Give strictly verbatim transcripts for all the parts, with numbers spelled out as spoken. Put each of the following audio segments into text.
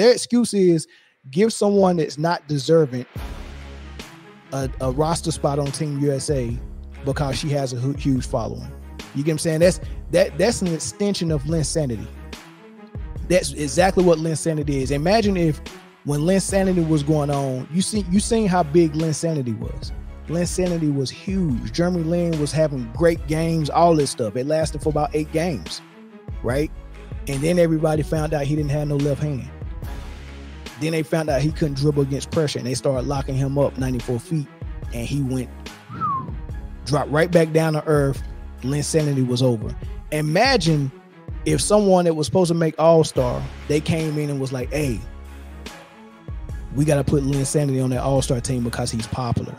their excuse is give someone that's not deserving a, a roster spot on Team U S A because she has a huge following. You get what I'm saying? That's that that's an extension of Linsanity. That's exactly what Linsanity is. Imagine if when Linsanity was going on, you see you seen how big Linsanity was. Linsanity was huge. Jeremy Lin was having great games, all this stuff. It lasted for about eight games, right? And then everybody found out he didn't have no left hand. Then they found out he couldn't dribble against pressure, and they started locking him up ninety-four feet, and he went, dropped right back down to earth. Linsanity was over. Imagine if someone that was supposed to make All-Star, they came in and was like, hey, we got to put Linsanity on that All-Star team because he's popular.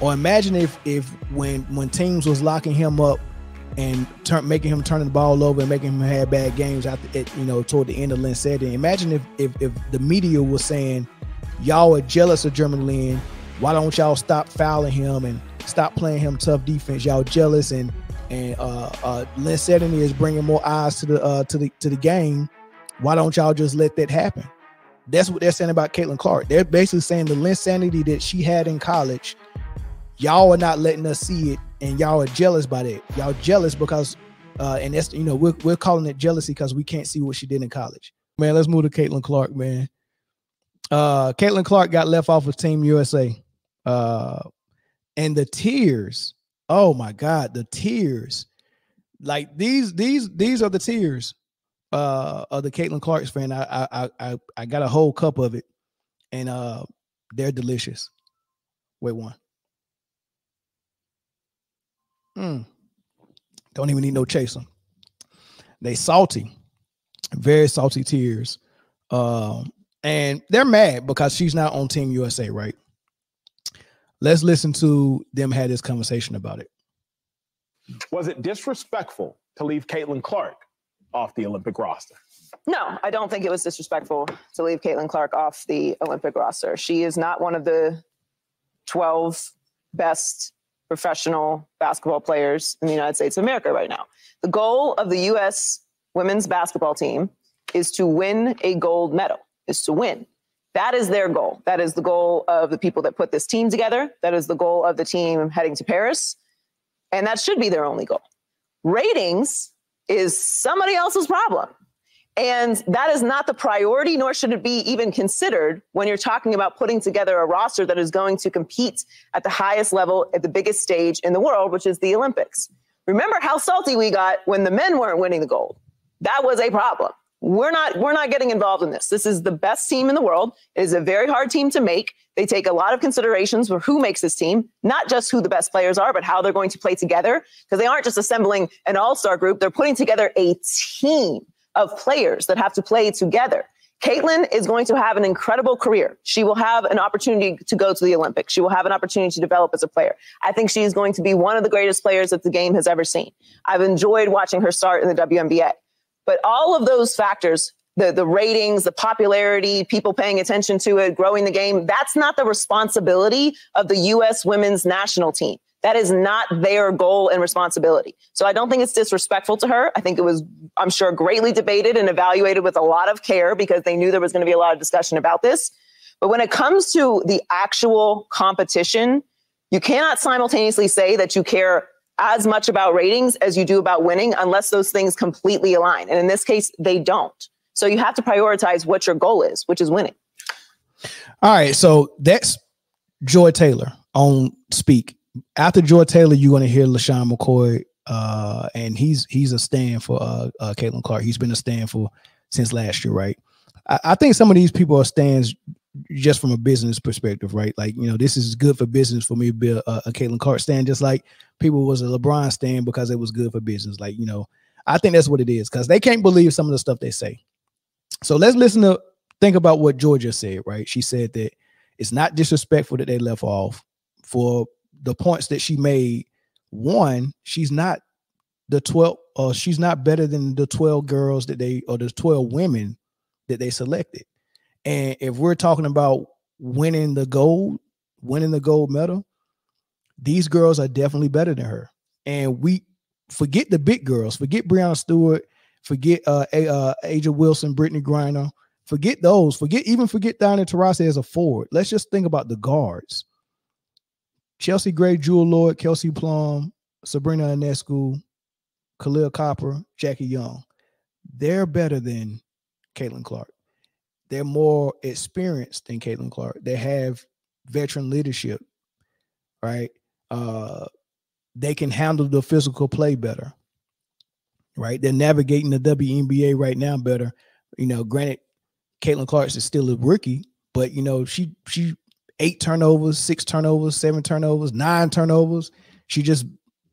Or imagine if if when when teams was locking him up and turn, making him turning the ball over and making him have bad games after it, you know, toward the end of Linsanity. Imagine if, if if the media was saying, y'all are jealous of Jeremy Lin. Why don't y'all stop fouling him and stop playing him tough defense? Y'all jealous, and and uh, uh, Linsanity is bringing more eyes to the uh, to the to the game. Why don't y'all just let that happen? That's what they're saying about Caitlin Clark. They're basically saying the Linsanity that she had in college, y'all are not letting us see it, and y'all are jealous by that. Y'all jealous because, uh, and that's, you know, we're, we're calling it jealousy because we can't see what she did in college. Man, let's move to Caitlin Clark, man. Uh, Caitlin Clark got left off of Team U S A. Uh, and the tears, oh my God, the tears. Like these, these, these are the tears uh, of the Caitlin Clark's fan. I, I, I, I got a whole cup of it, and uh, they're delicious. Wait one. Mm. Don't even need no chaser. They salty, very salty tears. Um, and they're mad because she's not on Team U S A, right? Let's listen to them have this conversation about it. Was it disrespectful to leave Caitlin Clark off the Olympic roster? No, I don't think it was disrespectful to leave Caitlin Clark off the Olympic roster. She is not one of the twelve best professional basketball players in the United States of America right now. The goal of the U S women's basketball team is to win a gold medal, is to win. That is their goal. That is the goal of the people that put this team together. That is the goal of the team heading to Paris. And that should be their only goal. Ratings is somebody else's problem. And that is not the priority, nor should it be even considered when you're talking about putting together a roster that is going to compete at the highest level at the biggest stage in the world, which is the Olympics. Remember how salty we got when the men weren't winning the gold. That was a problem. We're not, we're not getting involved in this. This is the best team in the world. It is a very hard team to make. They take a lot of considerations for who makes this team, not just who the best players are, but how they're going to play together, because they aren't just assembling an all-star group. They're putting together a team of players that have to play together. Caitlin is going to have an incredible career. She will have an opportunity to go to the Olympics. She will have an opportunity to develop as a player. I think she is going to be one of the greatest players that the game has ever seen. I've enjoyed watching her start in the W N B A. But all of those factors, the, the ratings, the popularity, people paying attention to it, growing the game, that's not the responsibility of the U S women's national team. That is not their goal and responsibility. So I don't think it's disrespectful to her. I think it was, I'm sure, greatly debated and evaluated with a lot of care because they knew there was going to be a lot of discussion about this. But when it comes to the actual competition, you cannot simultaneously say that you care as much about ratings as you do about winning unless those things completely align. And in this case, they don't. So you have to prioritize what your goal is, which is winning. All right. So that's Joy Taylor on Speak. After Joy Taylor, you're going to hear LeSean McCoy, uh, and he's he's a stand for uh, uh, Caitlin Clark. He's been a stand for since last year, right? I, I think some of these people are stands just from a business perspective, right? Like, you know, this is good for business for me to be a, a Caitlin Clark stand, just like people was a LeBron stand because it was good for business. Like, you know, I think that's what it is because they can't believe some of the stuff they say. So let's listen to, think about what Georgia said, right? She said that it's not disrespectful that they left off for the points that she made. One, she's not the twelve, or uh, she's not better than the twelve girls that they, or the twelve women that they selected. And if we're talking about winning the gold, winning the gold medal, these girls are definitely better than her. And we forget the big girls, forget Breanna Stewart, forget uh, uh, A'ja Wilson, Brittany Griner, Forget those. Forget even forget Diana Taurasi as a forward. Let's just think about the guards. Chelsea Gray, Jewell Loyd, Kelsey Plum, Sabrina Ionescu, Kahleah Copper, Jackie Young. They're better than Caitlin Clark. They're more experienced than Caitlin Clark. They have veteran leadership, right? Uh, they can handle the physical play better, right? They're navigating the W N B A right now better. You know, granted, Caitlin Clark is still a rookie, but, you know, she she eight turnovers, six turnovers, seven turnovers, nine turnovers. She just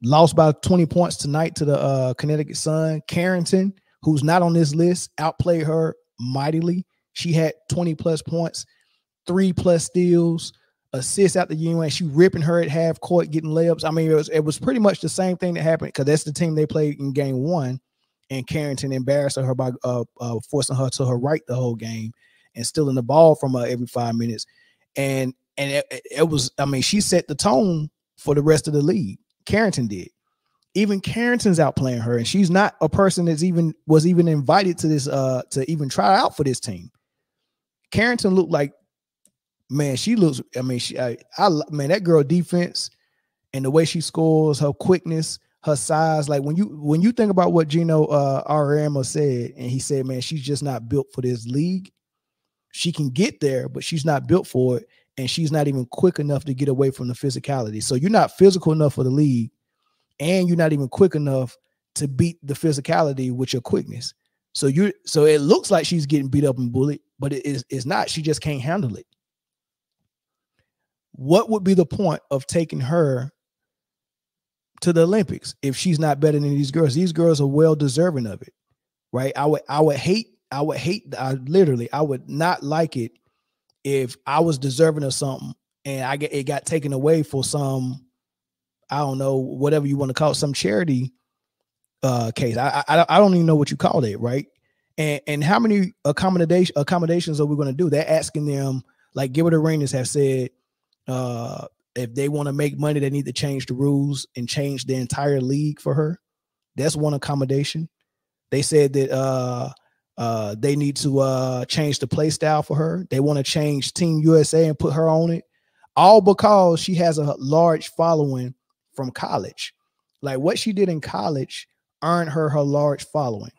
lost by twenty points tonight to the uh, Connecticut Sun. Carrington, who's not on this list, outplayed her mightily. She had twenty plus points, three plus steals, assists out the U N. She ripping her at half court, getting layups. I mean, it was it was pretty much the same thing that happened because that's the team they played in game one, and Carrington embarrassed her by uh, uh, forcing her to her right the whole game and stealing the ball from her every five minutes. And and it, it was, I mean, she set the tone for the rest of the league. Carrington did. Even Carrington's outplaying her, and she's not a person that's even was even invited to this uh to even try out for this team. Carrington looked like, man, she looks, I mean, she, I, I, man, that girl defense and the way she scores, her quickness, her size. Like when you, when you think about what Gino uh, Auriemma said, and he said, man, she's just not built for this league. She can get there, but she's not built for it. And she's not even quick enough to get away from the physicality. So you're not physical enough for the league, and you're not even quick enough to beat the physicality with your quickness. So you, so it looks like she's getting beat up and bullied, but it is, it's not. She just can't handle it. What would be the point of taking her to the Olympics if she's not better than these girls? These girls are well deserving of it, right? I would, I would hate, I would hate, I literally, I would not like it if I was deserving of something and I get it got taken away for some, I don't know, whatever you want to call it, some charity Uh, case. I, I I don't even know what you called it, right? And and how many accommodation accommodations are we going to do? They're asking them, like Gilbert Arenas have said, uh, if they want to make money, they need to change the rules and change the entire league for her. That's one accommodation. They said that uh uh they need to uh change the play style for her. They want to change Team U S A and put her on it, all because she has a large following from college. Like what she did in college earned her her large following,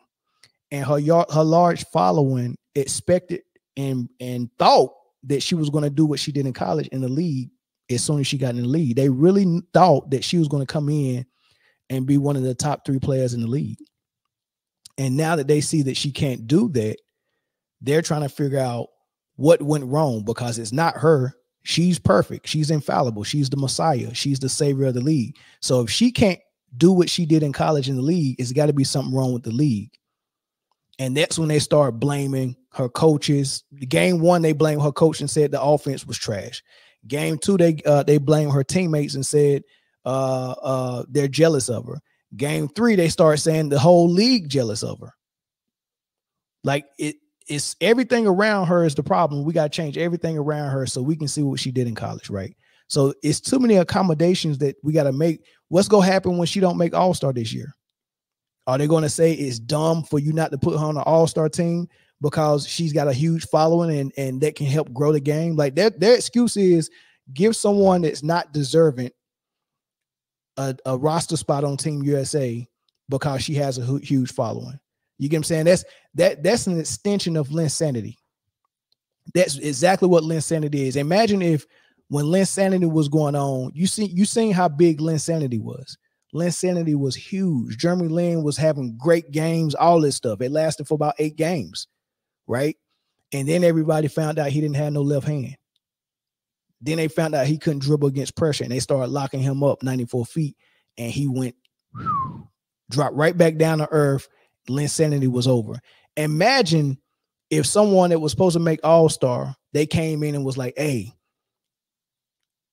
and her her large following expected and and thought that she was going to do what she did in college in the league. As soon as she got in the league, they really thought that she was going to come in and be one of the top three players in the league. And now that they see that she can't do that, they're trying to figure out what went wrong, because it's not her. She's perfect. She's infallible. She's the Messiah. She's the savior of the league. So if she can't do what she did in college in the league, it's got to be something wrong with the league. And that's when they start blaming her coaches. Game one, they blame her coach and said the offense was trash. Game two, they uh, they blame her teammates and said uh, uh, they're jealous of her. Game three, they start saying the whole league jealous of her. Like it, it's everything around her is the problem. We got to change everything around her so we can see what she did in college, right? So it's too many accommodations that we got to make. What's going to happen when she don't make All-Star this year? Are they going to say it's dumb for you not to put her on the All-Star team because she's got a huge following and, and that can help grow the game? Like that, their excuse is give someone that's not deserving a, a roster spot on Team U S A because she has a huge following. You get what I'm saying? That's, that, that's an extension of Linsanity. That's exactly what Linsanity is. Imagine if when Linsanity was going on, you see, you seen how big Linsanity was. Linsanity was huge. Jeremy Lin was having great games, all this stuff. It lasted for about eight games, right? And then everybody found out he didn't have no left hand. Then they found out he couldn't dribble against pressure, and they started locking him up ninety-four feet, and he went, whew, dropped right back down to earth. Linsanity was over. Imagine if someone that was supposed to make All-Star, they came in and was like, hey,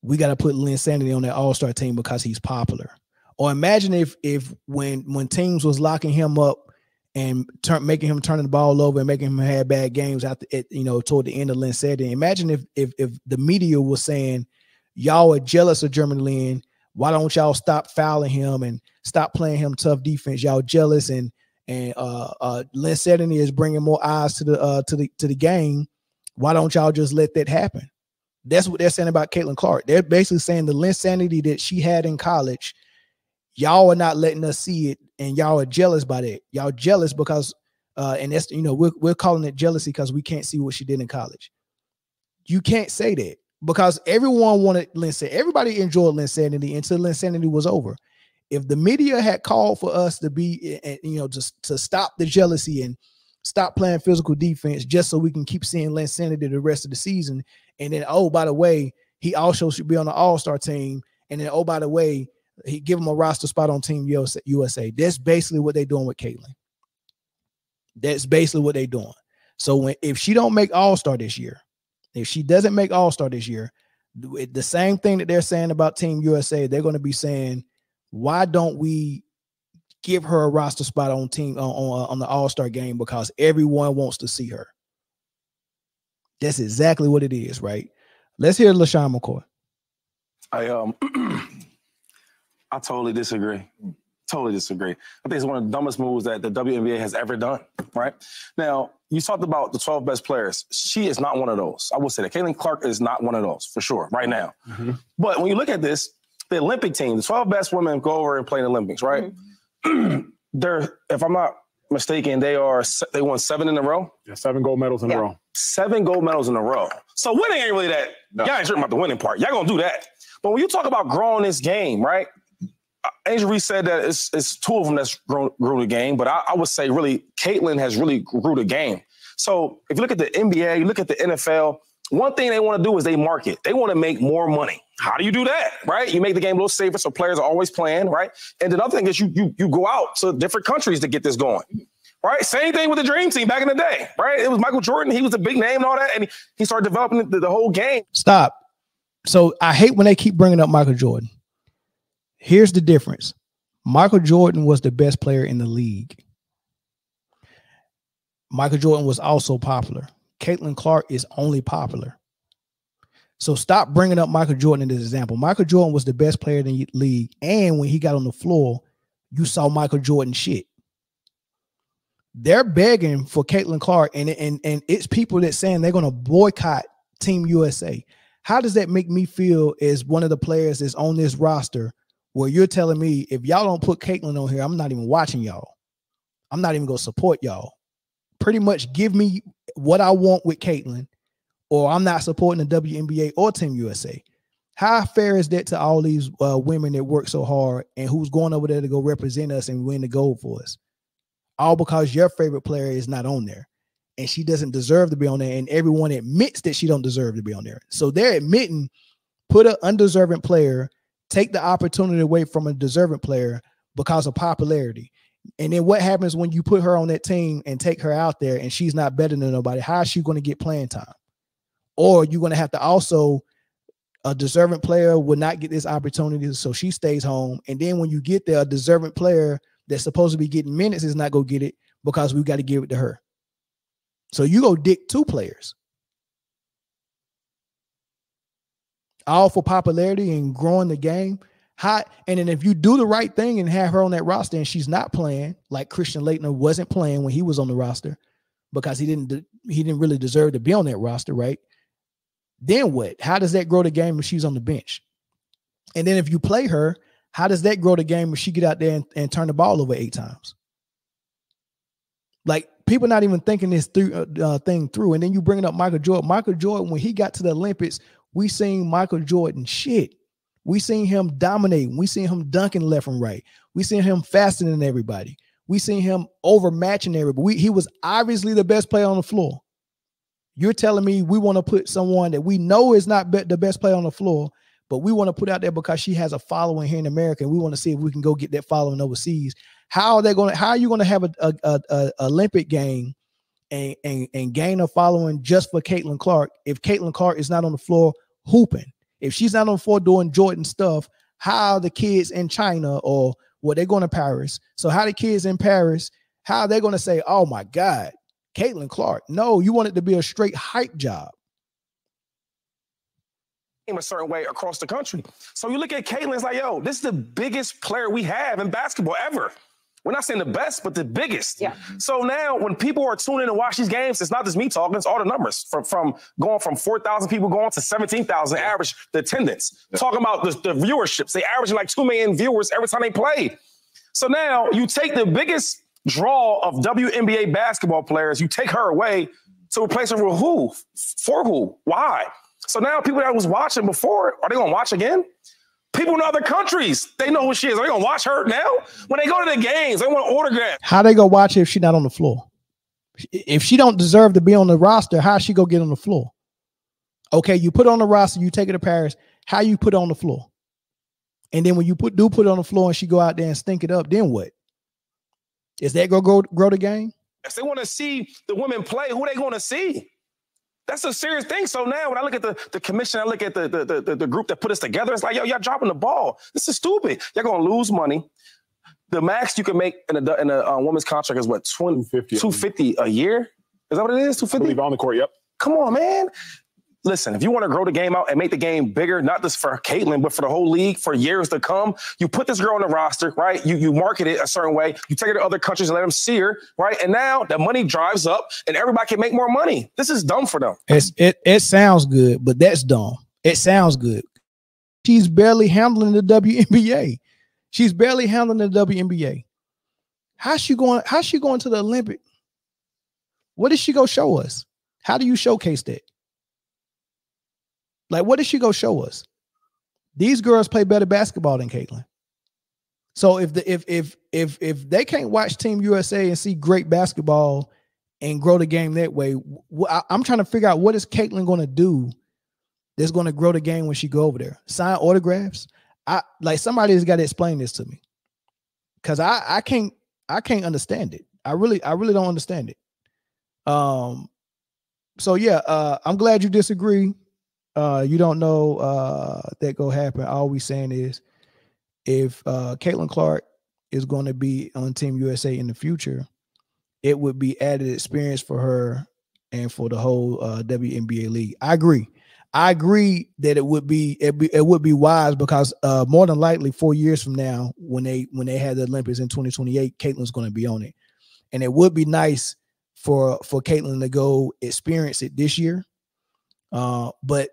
we got to put Linsanity on that All-Star team because he's popular. Or imagine if if when when teams was locking him up and turn, making him turning the ball over and making him have bad games after it, you know, toward the end of Linsanity. Imagine if if if the media was saying y'all are jealous of Jeremy Lin. Why don't y'all stop fouling him and stop playing him tough defense? Y'all jealous and and uh, uh, Linsanity is bringing more eyes to the uh, to the to the game. Why don't y'all just let that happen? That's what they're saying about Caitlin Clark. They're basically saying the Linsanity that she had in college, y'all are not letting us see it, and y'all are jealous by that. Y'all jealous because, uh, and that's, you know, we're, we're calling it jealousy because we can't see what she did in college. You can't say that because everyone wanted Linsanity. Everybody enjoyed Linsanity until Linsanity was over. If the media had called for us to be, you know, just to stop the jealousy and stop playing physical defense just so we can keep seeing Linsanity the rest of the season. And then, oh, by the way, he also should be on the all-star team. And then, oh, by the way, he give him a roster spot on Team U S A. That's basically what they're doing with Caitlin. That's basically what they're doing. So when if she don't make all-star this year, if she doesn't make all-star this year, the same thing that they're saying about Team U S A, they're going to be saying, why don't we give her a roster spot on team on, on, on the all-star game because everyone wants to see her. That's exactly what it is, right? Let's hear LeSean McCoy. I um I totally disagree. Totally disagree. I think it's one of the dumbest moves that the W N B A has ever done, right? Now, you talked about the twelve best players. She is not one of those. I will say that Caitlin Clark is not one of those for sure right now. Mm-hmm. But when you look at this, the Olympic team, the twelve best women go over and play in the Olympics, right? Mm-hmm. They're, if I'm not mistaken, they are they won seven in a row. Yeah, seven gold medals in yeah. a row. Seven gold medals in a row. So winning ain't really that. No. Y'all ain't dreaming about the winning part. Y'all gonna do that. But when you talk about growing this game, right? Angel Reese said that it's it's two of them that's grown, grew the game, but I, I would say really Caitlin has really grew the game. So if you look at the N B A, you look at the N F L. One thing they want to do is they market. They want to make more money. How do you do that, right? You make the game a little safer so players are always playing, right? And another thing is you you you go out to different countries to get this going, right? Same thing with the Dream Team back in the day, right? It was Michael Jordan. He was a big name and all that, and he started developing the, the whole game. Stop. So I hate when they keep bringing up Michael Jordan. Here's the difference. Michael Jordan was the best player in the league. Michael Jordan was also popular. Caitlin Clark is only popular. So stop bringing up Michael Jordan in this example. Michael Jordan was the best player in the league, and when he got on the floor, you saw Michael Jordan shit. They're begging for Caitlin Clark, and, and, and it's people that saying they're going to boycott Team U S A. How does that make me feel as one of the players that's on this roster where you're telling me, if y'all don't put Caitlin on here, I'm not even watching y'all. I'm not even going to support y'all. Pretty much give me what I want with Caitlin, or I'm not supporting the W N B A or Team U S A. How fair is that to all these uh, women that work so hard and who's going over there to go represent us and win the gold for us? All because your favorite player is not on there, and she doesn't deserve to be on there, and everyone admits that she don't deserve to be on there. So they're admitting, put an undeserving player, take the opportunity away from a deserving player because of popularity. And then what happens when you put her on that team and take her out there and she's not better than nobody? How is she going to get playing time? Or you're going to have to also, a deserving player would not get this opportunity, so she stays home. And then when you get there, a deserving player that's supposed to be getting minutes is not going to get it because we've got to give it to her. So you go dick two players. All for popularity and growing the game. Hot. And then if you do the right thing and have her on that roster and she's not playing, like Christian Laettner wasn't playing when he was on the roster because he didn't he didn't really deserve to be on that roster, right? Then what? How does that grow the game if she's on the bench? And then if you play her, how does that grow the game if she get out there and, and turn the ball over eight times? Like, people not even thinking this through, uh, thing through. And then you bringing up Michael Jordan. Michael Jordan, when he got to the Olympics, we seen Michael Jordan shit. We seen him dominating. We seen him dunking left and right. We seen him faster than everybody. We seen him overmatching everybody. We, he was obviously the best player on the floor. You're telling me we want to put someone that we know is not be the best player on the floor, but we want to put out there because she has a following here in America, and we want to see if we can go get that following overseas. How are they going? How are you going to have a, a, a, a Olympic game and, and and gain a following just for Caitlin Clark if Caitlin Clark is not on the floor hooping? If she's not on the floor doing Jordan stuff, how are the kids in China, or well, they're going to Paris. So how the kids in Paris, how are they going to say, oh my God, Caitlin Clark? No, you want it to be a straight hype job. A certain way across the country. So you look at Caitlin, it's like, yo, this is the biggest player we have in basketball ever. We're not saying the best, but the biggest. Yeah. So now when people are tuning in to watch these games, it's not just me talking, it's all the numbers. From, from going from four thousand people going to seventeen thousand average the attendance. Yeah. Talking about the, the viewerships. They average like two million viewers every time they play. So now you take the biggest draw of W N B A basketball players, you take her away to replace her with who? For who? Why? So now people that was watching before, are they going to watch again? People in other countries, they know who she is. Are they going to watch her now? When they go to the games, they want autographs. How they going to watch her if she's not on the floor? If she don't deserve to be on the roster, how she go get on the floor? Okay, you put on the roster, you take her to Paris. How you put on the floor? And then when you put do put it on the floor and she go out there and stink it up, then what? Is that going to grow, grow the game? If they want to see the women play, who they going to see? That's a serious thing. So now when I look at the, the commission, I look at the, the, the, the group that put us together, it's like, yo, y'all dropping the ball. This is stupid. Y'all going to lose money. The max you can make in a, in a uh, woman's contract is what, two fifty a year? Is that what it is, two fifty? I believe on the court, yep. Come on, man. Listen, if you want to grow the game out and make the game bigger, not just for Caitlin, but for the whole league for years to come, you put this girl on the roster, right? You you market it a certain way. You take her to other countries and let them see her, right? And now the money drives up and everybody can make more money. This is dumb for them. It's, it, it sounds good, but that's dumb. It sounds good. She's barely handling the W N B A. She's barely handling the W N B A. How's she going, how's she going to the Olympic? What is she going to show us? How do you showcase that? Like, what does she go show us? These girls play better basketball than Caitlin. So if the if if if if they can't watch Team U S A and see great basketball and grow the game that way, I, I'm trying to figure out what is Caitlin going to do that's going to grow the game when she go over there. Sign autographs. I like somebody's got to explain this to me because I I can't I can't understand it. I really I really don't understand it. Um. So yeah, uh, I'm glad you disagree. Uh, you don't know uh, that go happen. All we saying is if uh, Caitlin Clark is going to be on Team U S A in the future, it would be added experience for her and for the whole uh, W N B A league. I agree. I agree that it would be it, be, it would be wise because uh, more than likely four years from now, when they when they had the Olympics in twenty twenty-eight, Caitlin's going to be on it, and it would be nice for for Caitlin to go experience it this year. Uh, but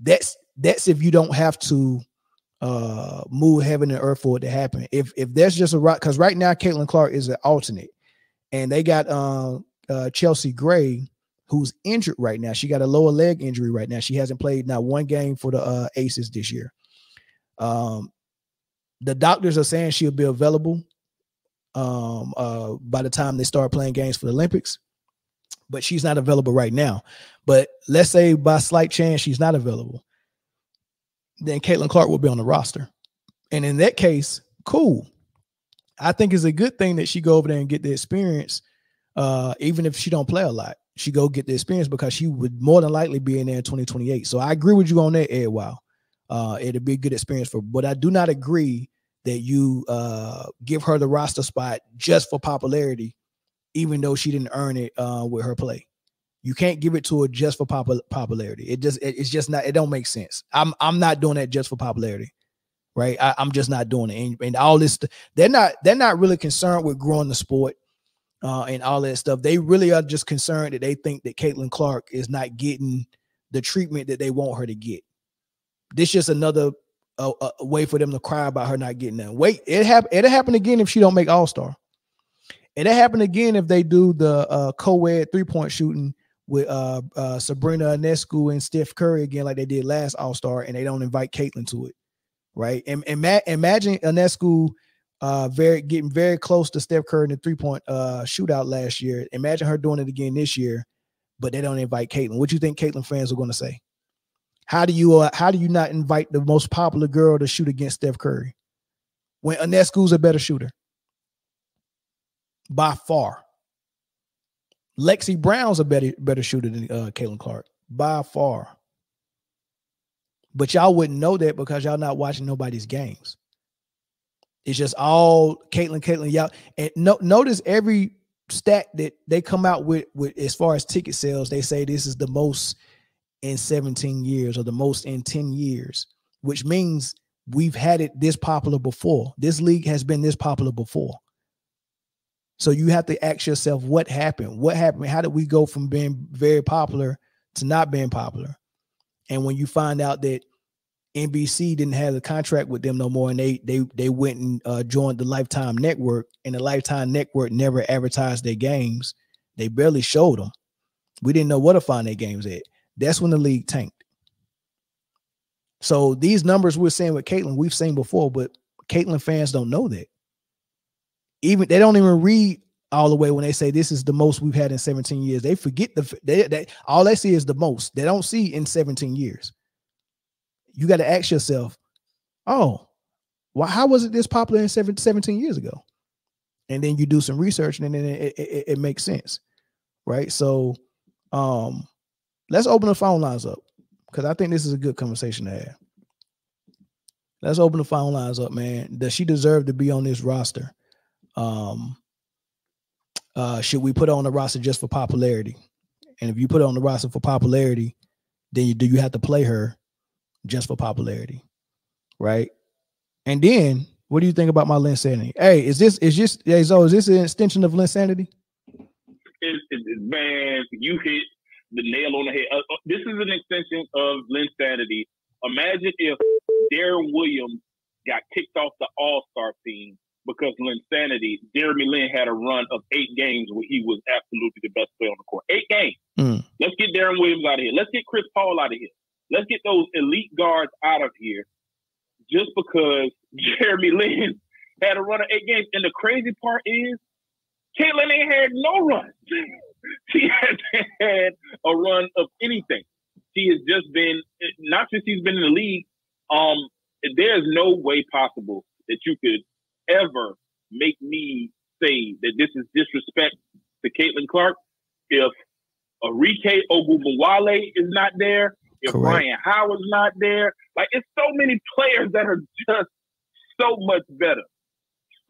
That's that's if you don't have to uh, move heaven and earth for it to happen. If if there's just a rock, because right now Caitlin Clark is an alternate, and they got uh, uh, Chelsea Gray, who's injured right now. She got a lower leg injury right now. She hasn't played not one game for the uh, Aces this year. Um, the doctors are saying she'll be available um, uh, by the time they start playing games for the Olympics. But she's not available right now. But let's say by slight chance she's not available, then Caitlin Clark will be on the roster. And in that case, cool. I think it's a good thing that she go over there and get the experience, uh, even if she don't play a lot. She go get the experience because she would more than likely be in there in twenty twenty-eight. So I agree with you on that, Ed Wow. Uh, it'd be a good experience for her. But I do not agree that you uh, give her the roster spot just for popularity, even though she didn't earn it uh, with her play. You can't give it to her just for pop popularity. It just, it, it's just not, it don't make sense. I'm, I'm not doing that just for popularity, right? I, I'm just not doing it. And, and all this, they're not, they're not really concerned with growing the sport uh, and all that stuff. They really are just concerned that they think that Caitlin Clark is not getting the treatment that they want her to get. This just another uh, uh, way for them to cry about her not getting that. Wait, it happened. It'll happen again if she don't make All-Star. And that happened again if they do the uh, co-ed three-point shooting with uh, uh, Sabrina Ionescu and Steph Curry again like they did last All-Star, and they don't invite Caitlin to it, right? And, and imagine Ionescu uh, very, getting very close to Steph Curry in the three-point uh, shootout last year. Imagine her doing it again this year, but they don't invite Caitlin. What do you think Caitlin fans are going to say? How do you uh, how do you not invite the most popular girl to shoot against Steph Curry when Ionescu's a better shooter? By far. Lexi Brown's a better better shooter than uh, Caitlin Clark. By far. But y'all wouldn't know that because y'all not watching nobody's games. It's just all Caitlin, Caitlin, y'all. And no, notice every stat that they come out with, with as far as ticket sales, they say this is the most in seventeen years or the most in ten years, which means we've had it this popular before. This league has been this popular before. So you have to ask yourself, what happened? What happened? How did we go from being very popular to not being popular? And when you find out that N B C didn't have a contract with them no more, and they they they went and uh, joined the Lifetime Network, and the Lifetime Network never advertised their games. They barely showed them. We didn't know where to find their games at. That's when the league tanked. So these numbers we're seeing with Caitlin, we've seen before, but Caitlin fans don't know that. Even they don't even read all the way when they say this is the most we've had in seventeen years. They forget the they, they all they see is the most. They don't see in seventeen years. You got to ask yourself, oh, well, how was it this popular in seventeen years ago? And then you do some research, and then it, it, it makes sense, right? So um, let's open the phone lines up, because I think this is a good conversation to have. Let's open the phone lines up, man. Does she deserve to be on this roster? Um, uh, should we put on the roster just for popularity? And if you put on the roster for popularity, then you, do you have to play her just for popularity, right? And then, what do you think about my Linsanity? Hey, is this is just hey, so is this an extension of Linsanity? It, it, man, you hit the nail on the head. Uh, this is an extension of Linsanity. Imagine if Darren Williams got kicked off the All-Star team because Linsanity. Jeremy Lin had a run of eight games where he was absolutely the best player on the court. Eight games. Mm. Let's get Darren Williams out of here. Let's get Chris Paul out of here. Let's get those elite guards out of here just because Jeremy Lin had a run of eight games. And the crazy part is Caitlin ain't had no run. She hasn't had a run of anything. She has just been, not since she's been in the league, um, there's no way possible that you could ever make me say that this is disrespect to Caitlin Clark if Arike Ogunbowale is not there, if Correct. Ryan Howard's not there. Like, it's so many players that are just so much better,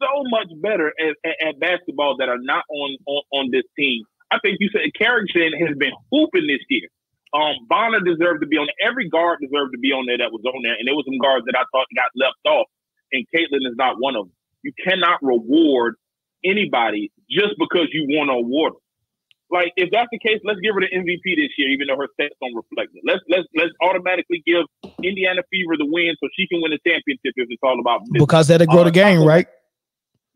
so much better at, at, at basketball that are not on, on, on this team. I think you said Carrington has been hooping this year. Um, Bonner deserved to be on there. Every guard deserved to be on there that was on there, and there were some guards that I thought got left off, and Caitlin is not one of them. You cannot reward anybody just because you want to award them. Like, if that's the case, let's give her the M V P this year, even though her stats don't reflect it. Let's let's let's automatically give Indiana Fever the win so she can win the championship if it's all about business. Because that'll grow uh, the game, Taco, right?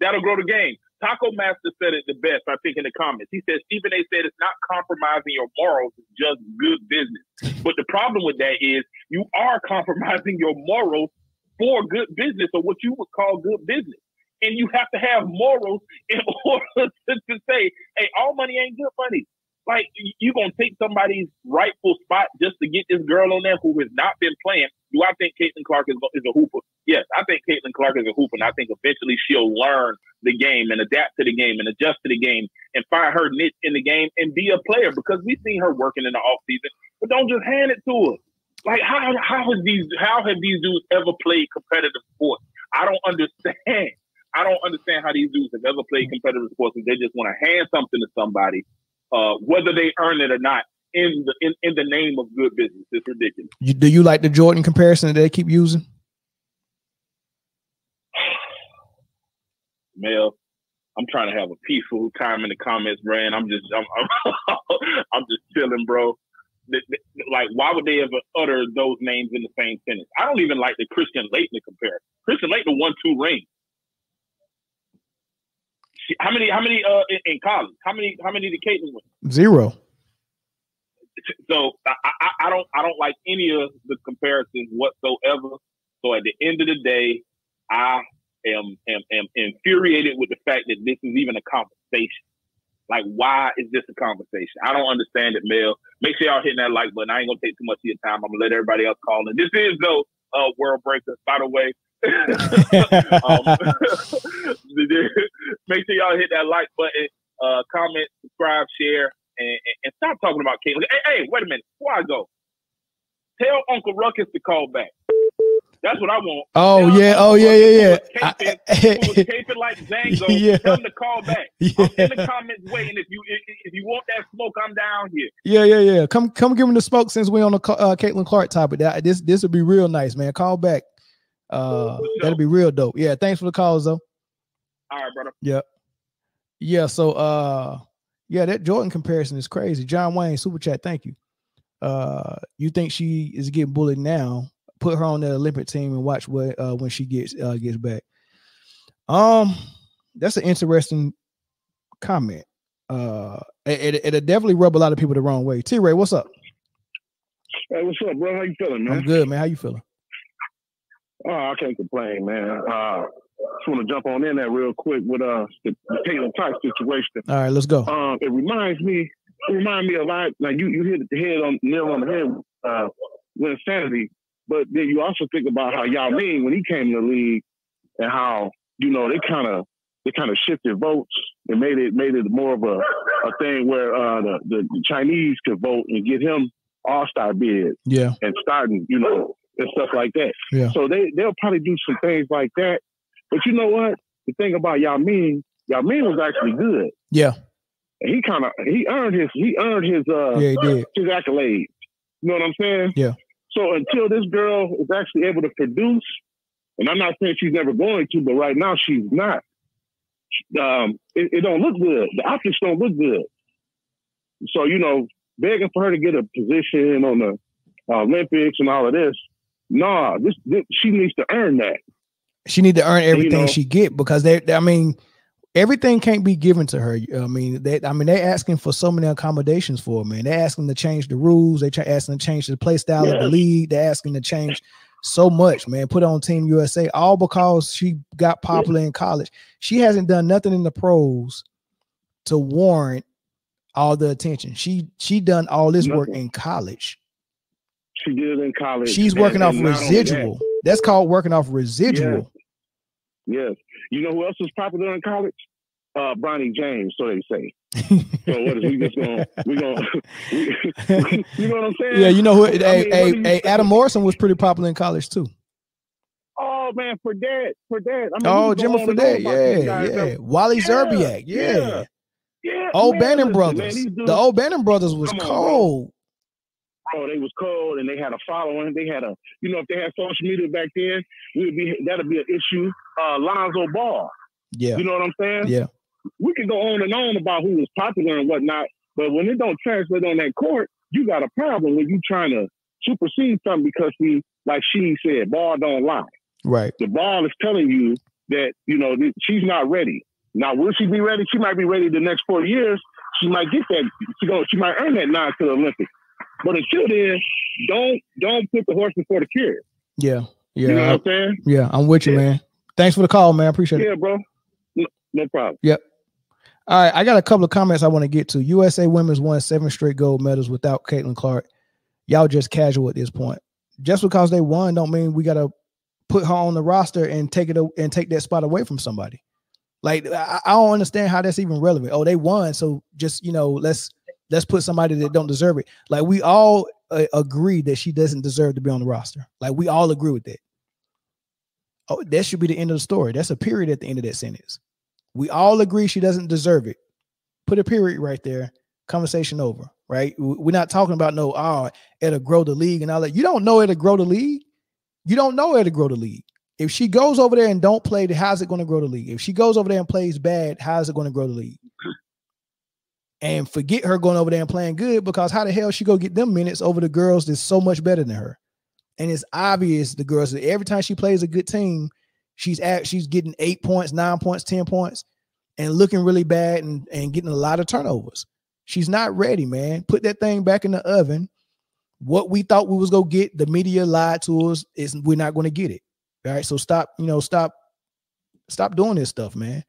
That'll grow the game. Taco Master said it the best, I think, in the comments. He said, Stephen A said it's not compromising your morals, it's just good business. But the problem with that is you are compromising your morals for good business, or what you would call good business. And you have to have morals in order to, to say, hey, all money ain't good money. Like, you're going to take somebody's rightful spot just to get this girl on there who has not been playing. Do I think Caitlin Clark is, is a hooper? Yes, I think Caitlin Clark is a hooper, and I think eventually she'll learn the game and adapt to the game and adjust to the game and find her niche in the game and be a player, because we've seen her working in the offseason. But don't just hand it to her. Like, how, how, have these, how have these dudes ever played competitive sports? I don't understand. I don't understand how these dudes have ever played competitive sports, and they just want to hand something to somebody, uh, whether they earn it or not, in the in, in the name of good business. It's ridiculous. You, do you like the Jordan comparison that they keep using? Mel, I'm trying to have a peaceful time in the comments, Brian. I'm just I'm I'm, I'm just chilling, bro. Like, why would they ever utter those names in the same sentence? I don't even like the Christian Laettner comparison. Christian Laettner won two rings. How many? How many? Uh, in, in college, how many? How many did Caitlin win? Zero. So I, I, I don't. I don't like any of the comparisons whatsoever. So at the end of the day, I am am am infuriated with the fact that this is even a conversation. Like, why is this a conversation? I don't understand it, Mel. Make sure y'all hitting that like button. I ain't gonna take too much of your time. I'm gonna let everybody else call in. This is though uh, World Breakers, by the way. um, make sure y'all hit that like button, uh, comment, subscribe, share, and, and, and stop talking about Caitlin. Hey, hey, wait a minute. Before I go, tell Uncle Ruckus to call back. That's what I want. Oh, tell yeah. Oh, Ruckus, yeah, yeah, yeah. Who was caping, who was caping like Zango. Yeah. Tell him to call back. Yeah. I'm in the comments waiting. If you if you want that smoke, I'm down here. Yeah, yeah, yeah. Come come give him the smoke since we're on the uh, Caitlin Clark topic. That, this, this would be real nice, man. Call back. Uh, that'd be real dope. Yeah, thanks for the calls, though. All right, brother. Yep. Yeah, so uh yeah, that Jordan comparison is crazy. John Wayne, super chat, thank you. Uh you think she is getting bullied now? Put her on the Olympic team and watch what uh when she gets uh gets back. Um that's an interesting comment. Uh it, it, it'll definitely rub a lot of people the wrong way. T-Ray, what's up? Hey, what's up, bro? How you feeling, man? I'm good, man. How you feeling? Oh, I can't complain, man. Uh, just want to jump on in there real quick with uh the, the Caitlin Clark situation. All right, let's go. Um, it reminds me, it reminds me a lot. Like you, you hit the head on nail on the head uh, with Linsanity, but then you also think about how Yao Ming, when he came to the league, and how you know they kind of they kind of shifted votes and made it made it more of a, a thing where uh, the, the Chinese could vote and get him all-star bid, yeah, and starting, you know, and stuff like that. Yeah. So they, they'll probably do some things like that. But you know what? The thing about Yao Ming, Yao Ming was actually good. Yeah. And he kind of he earned his he earned his uh yeah, he did. his accolades. You know what I'm saying? Yeah. So until this girl is actually able to produce, and I'm not saying she's never going to, but right now she's not. Um, it, it don't look good. The optics don't look good. So you know, begging for her to get a position on the uh, Olympics and all of this. Nah, this, this she needs to earn that. She need to earn everything you know? she get because they, they. I mean, everything can't be given to her. I mean, they. I mean, they're asking for so many accommodations for her, man. They're asking to change the rules. They try asking to change the play style yes. of the league. They're asking to change so much, man. Put on Team U S A all because she got popular yeah. in college. She hasn't done nothing in the pros to warrant all the attention. She she done all this Nothing. work in college. She did in college. She's and, working and off residual. That. That's called working off residual. Yes. yes. You know who else was popular in college? Uh, Bronny James, so they say. So what is we just going? We going? You know what I'm saying? Yeah. You know who? Hey, I mean, hey, hey, hey Adam Morrison was pretty popular in college too. Oh man, for that, for that. I mean, oh, Jimmy for that. Yeah, yeah. Wally yeah, Zerbiak. Yeah. yeah. Yeah, old man, Bannon listen, brothers. Man, dudes, the old Bannon brothers was on, cold. Bro. Oh, they was cold, and they had a following. They had a, you know, if they had social media back then, we would be that'd be an issue. Uh, Lonzo Ball. Yeah, you know what I'm saying? Yeah, we can go on and on about who was popular and whatnot, but when it don't translate on that court, you got a problem when you trying to supersede something because we, like she said, ball don't lie. Right. The ball is telling you that you know that she's not ready. Now, will she be ready? She might be ready the next four years. She might get that. She go. She might earn that nod to the Olympics. But until then, don't don't put the horse before the carriage. Yeah, yeah. You know I, what I'm saying? Yeah, I'm with you, yeah. man. Thanks for the call, man. I appreciate yeah, it. Yeah, bro. No, no problem. Yep. All right, I got a couple of comments I want to get to. U S A women's won seven straight gold medals without Caitlin Clark. Y'all just casual at this point. Just because they won, don't mean we got to put her on the roster and take it and take that spot away from somebody. Like, I don't understand how that's even relevant. Oh, they won, so just, you know, let's let's put somebody that don't deserve it. Like, we all uh, agree that she doesn't deserve to be on the roster. Like, we all agree with that. Oh, that should be the end of the story. That's a period at the end of that sentence. We all agree she doesn't deserve it. Put a period right there. Conversation over, right? We're not talking about no, oh, it'll grow the league and all that. You don't know it'll grow the league. You don't know it'll grow the league. If she goes over there and don't play, how's it going to grow the league? If she goes over there and plays bad, how's it going to grow the league? And forget her going over there and playing good, because how the hell she go get them minutes over the girls that's so much better than her? And it's obvious the girls, every time she plays a good team, she's at, she's getting eight points, nine points, ten points, and looking really bad and, and getting a lot of turnovers. She's not ready, man. Put that thing back in the oven. What we thought we was going to get, the media lied to us, is we're not going to get it. All right, so stop, you know, stop, stop doing this stuff, man.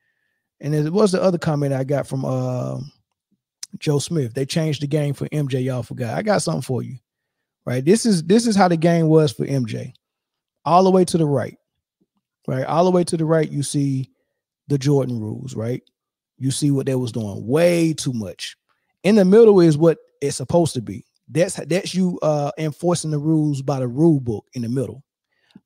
And it was the other comment I got from uh, Joe Smith. They changed the game for M J. Y'all forgot. I got something for you, right? This is this is how the game was for M J. All the way to the right, right? All the way to the right, you see the Jordan rules, right? You see what they was doing, way too much. In the middle is what it's supposed to be. That's that's you uh, enforcing the rules by the rule book in the middle.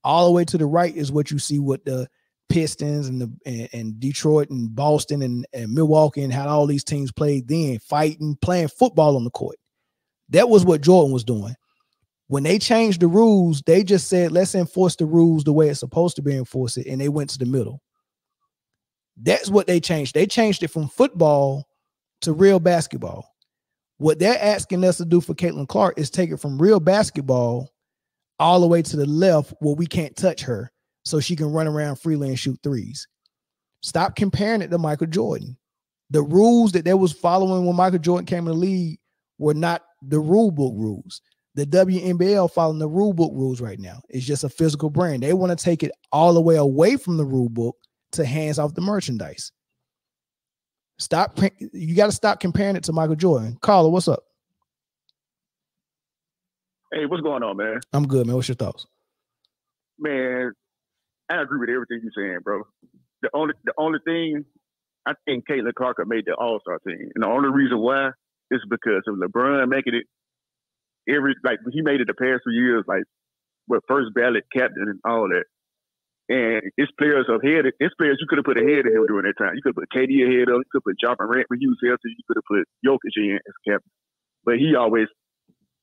All the way to the right is what you see with the Pistons and the and, and Detroit and Boston and, and Milwaukee and how all these teams played then, fighting, playing football on the court. That was what Jordan was doing. When they changed the rules, they just said, let's enforce the rules the way it's supposed to be enforced, and they went to the middle. That's what they changed. They changed it from football to real basketball. What they're asking us to do for Caitlin Clark is take it from real basketball all the way to the left where we can't touch her so she can run around freely and shoot threes. Stop comparing it to Michael Jordan. The rules that they was following when Michael Jordan came in the league were not the rule book rules. The W N B L following the rule book rules right now. It's just a physical brand. They want to take it all the way away from the rule book to hands off the merchandise. Stop. You got to stop comparing it to Michael Jordan. Carla, what's up? Hey, what's going on, man? I'm good, man. What's your thoughts? Man, I agree with everything you're saying, bro. The only the only thing, I think Caitlin Clark made the All-Star team. And the only reason why is because of LeBron making it every, like, he made it the past few years, like, with first ballot captain and all that. And it's players ahead. It's players you could have put ahead of him during that time. You could have put K D ahead of him. You could have put Ja Morant when he was healthy. You could have put Jokic in as captain. But he always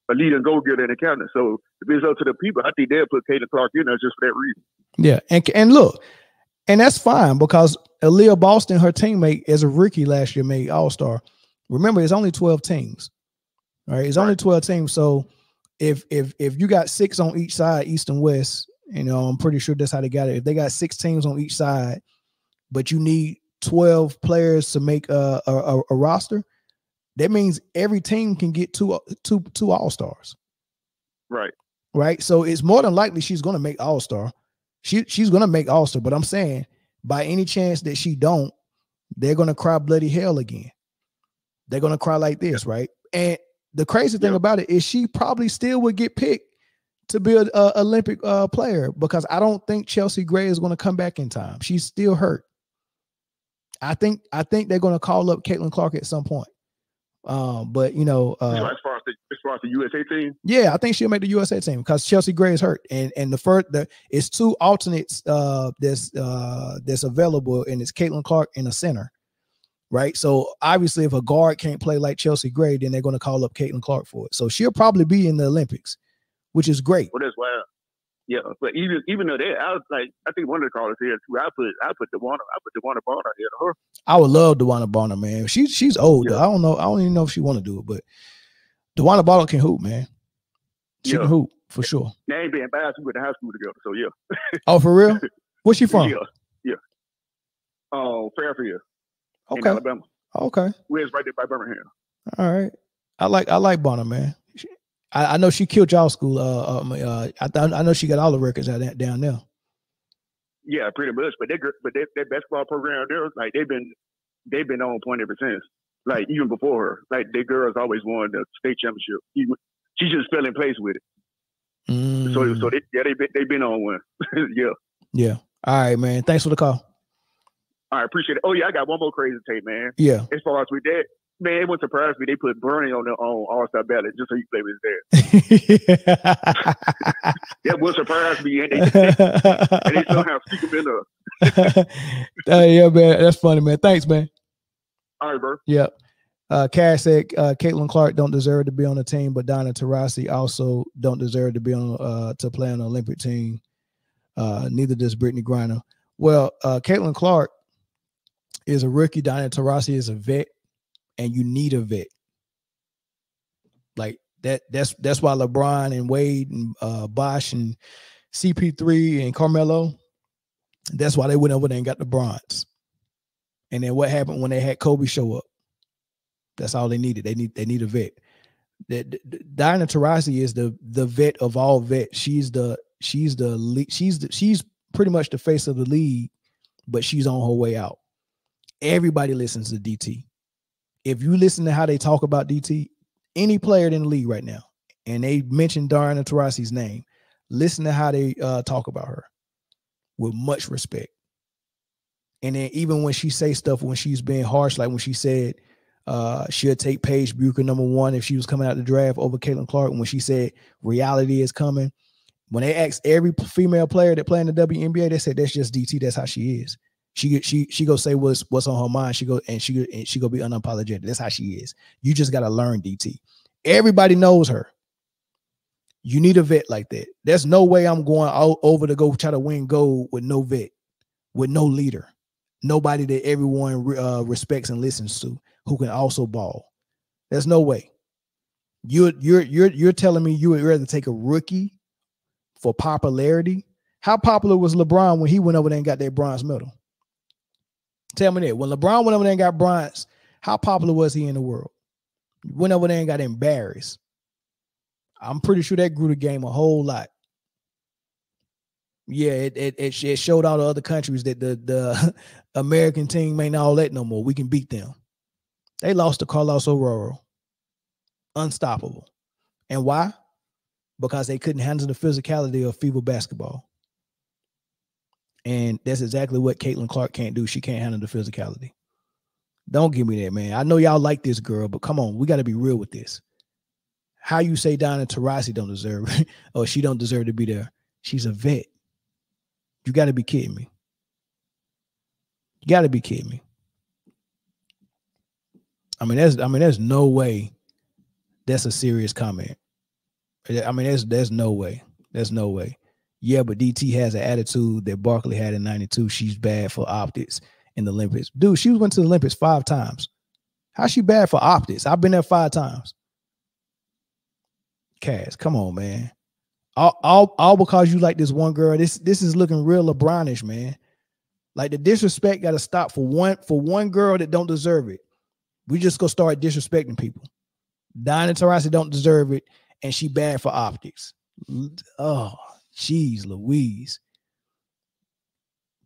a leading go-getter and a captain. So if it's up to the people, I think they'll put Caitlin Clark in there just for that reason. Yeah, and and look, and that's fine because Aaliyah Boston, her teammate, as a rookie last year, made All-Star. Remember, it's only twelve teams. Right? It's only twelve teams. So if if if you got six on each side, East and West. You know, I'm pretty sure that's how they got it. If they got six teams on each side, but you need twelve players to make a, a, a roster, that means every team can get two, two, two All-Stars. Right. Right? So it's more than likely she's going to make All-Star. She, she's going to make All-Star. But I'm saying by any chance that she don't, they're going to cry bloody hell again. They're going to cry like this, right? And the crazy thing yeah. about it is she probably still would get picked to be an uh, Olympic uh, player because I don't think Chelsea Gray is going to come back in time. She's still hurt. I think I think they're going to call up Caitlin Clark at some point. Um, but, you know. Uh, you know as, far as, the, as far as the U S A team? Yeah, I think she'll make the U S A team because Chelsea Gray is hurt. And and the first, the, it's two alternates uh, that's, uh, that's available, and it's Caitlin Clark and a center, right? So, obviously, if a guard can't play like Chelsea Gray, then they're going to call up Caitlin Clark for it. So, she'll probably be in the Olympics, which is great. Well, that's wild. Yeah, but even even though that, I was like, I think one of the callers here too. I put I put DeWanna I put DeWanna Bonner here to her. I would love DeWanna Bonner, man. She she's old. Yeah. I don't know. I don't even know if she want to do it, but DeWanna Bonner can hoop, man. She yeah. can hoop for sure. They ain't been biased. We went to high school together, so yeah. Oh, for real? Where's she from? Yeah, yeah. Oh, uh, Fairfield. Okay. In Alabama. Okay. Where's right there by Birmingham? All right. I like I like Bonner, man. I, I know she killed y'all school. Uh, um, uh, I th I know she got all the records out that down there. Yeah, pretty much. But they, but they, their basketball program, there, like they've been, they've been on point ever since. Like even before her, like their girls always won the state championship. She, she just fell in place with it. Mm. So, so they, yeah, they've been, they've been on one. Yeah. Yeah. All right, man. Thanks for the call. I appreciate it. Oh yeah, I got one more crazy tape, man. Yeah. As far as we did. Man, it wouldn't surprise me. They put Bronny on their own All-Star ballot just so you play with his dad. That would surprise me. And they, and they somehow stick him in there. uh, yeah, man. That's funny, man. Thanks, man. All right, bro. Yep. Uh, Cash said uh, Caitlin Clark don't deserve to be on the team, but Diana Taurasi also don't deserve to be on uh, to play on the Olympic team. Uh, neither does Brittany Griner. Well, uh, Caitlin Clark is a rookie. Diana Taurasi is a vet. And you need a vet like that. That's that's why LeBron and Wade and uh, Bosh and C P three and Carmelo. That's why they went over there and got the bronze. And then what happened when they had Kobe show up? That's all they needed. They need they need a vet. That Diana Taurasi is the the vet of all vets. She's the she's the she's the, she's pretty much the face of the league, but she's on her way out. Everybody listens to D T. If you listen to how they talk about D T, any player in the league right now, and they mention Diana Taurasi's name, listen to how they uh, talk about her with much respect. And then even when she say stuff, when she's being harsh, like when she said uh, she'll take Paige Bucher number one if she was coming out the draft over Caitlin Clark, when she said reality is coming, when they asked every female player that play in the W N B A, they said that's just D T. That's how she is. She she she go say what's what's on her mind. She go and she and she go be unapologetic. That's how she is. You just gotta learn D T. Everybody knows her. You need a vet like that. There's no way I'm going all over to go try to win gold with no vet, with no leader. nobody that everyone uh, respects and listens to who can also ball. There's no way. You're you're you're you're telling me you would rather take a rookie for popularity? How popular was LeBron when he went over there and got that bronze medal? Tell me that. When LeBron went over there and got bronze, how popular was he in the world? Went over there and got embarrassed. I'm pretty sure that grew the game a whole lot. Yeah, it it it, it showed all the other countries that the the American team ain't all that no more. We can beat them. They lost to Carlos Ororo. Unstoppable. And why? Because they couldn't handle the physicality of FIBA basketball. And that's exactly what Caitlin Clark can't do. She can't handle the physicality. Don't give me that, man. I know y'all like this girl, but come on, we got to be real with this. How you say Diana Taurasi don't deserve it, or she don't deserve to be there? She's a vet. You got to be kidding me. You got to be kidding me. I mean, that's I mean, there's no way. That's a serious comment. I mean, there's there's no way. There's no way. Yeah, but D T has an attitude that Barkley had in ninety-two. She's bad for optics in the Olympics. Dude, she went to the Olympics five times. How's she bad for optics? I've been there five times. Cass, come on, man. All, all, all because you like this one girl. This this is looking real LeBronish, man. Like, the disrespect got to stop for one for one girl that don't deserve it. We just gonna start disrespecting people. Diana Taurasi don't deserve it, and she bad for optics. Oh, jeez, Louise.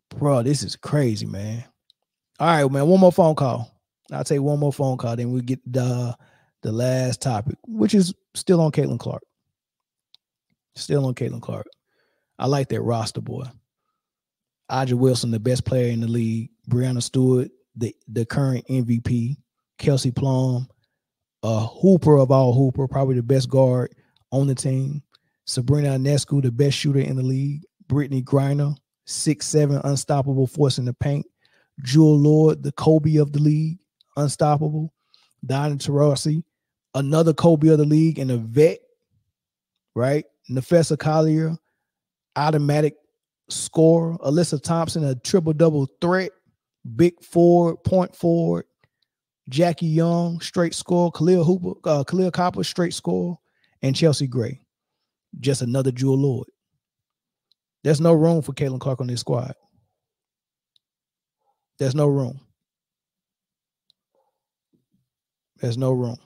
Bro, this is crazy, man. All right, man, one more phone call. I'll take one more phone call, then we get the, the last topic, which is still on Caitlin Clark. Still on Caitlin Clark. I like that roster, boy. A'ja Wilson, the best player in the league. Breanna Stewart, the, the current M V P. Kelsey Plum, a hooper of all hooper, probably the best guard on the team. Sabrina Ionescu, the best shooter in the league. Brittany Griner, six seven, unstoppable force in the paint. Jewell Loyd, the Kobe of the league, unstoppable. Diana Taurasi, another Kobe of the league and a vet, right? Nafesa Collier, automatic scorer. Alyssa Thompson, a triple-double threat, big forward, point forward. Jackie Young, straight score. Kahleah Hooper, uh, Kahleah Copper, straight score. And Chelsea Gray, just another Jewell Loyd. There's no room for Caitlin Clark on this squad. There's no room. There's no room.